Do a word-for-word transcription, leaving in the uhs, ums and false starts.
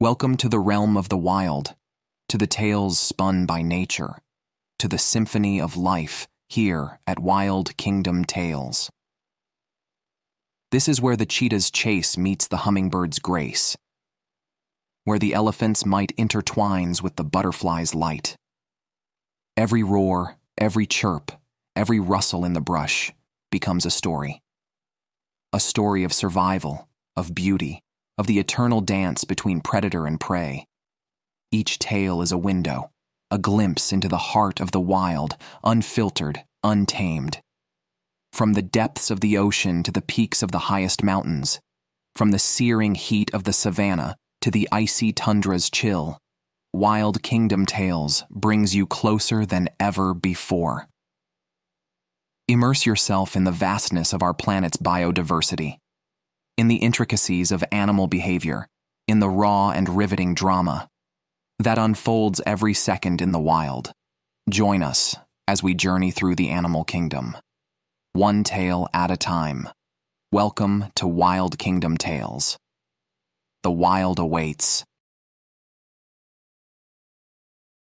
Welcome to the realm of the wild, to the tales spun by nature, to the symphony of life here at Wild Kingdom Tales. This is where the cheetah's chase meets the hummingbird's grace, where the elephant's might intertwines with the butterfly's light. Every roar, every chirp, every rustle in the brush becomes a story. A story of survival, of beauty, of the eternal dance between predator and prey. Each tale is a window, a glimpse into the heart of the wild, unfiltered, untamed. From the depths of the ocean to the peaks of the highest mountains, from the searing heat of the savanna to the icy tundra's chill, Wild Kingdom Tales brings you closer than ever before. Immerse yourself in the vastness of our planet's biodiversity, in the intricacies of animal behavior, in the raw and riveting drama that unfolds every second in the wild. Join us as we journey through the animal kingdom, one tale at a time. Welcome to Wild Kingdom Tales. The wild awaits.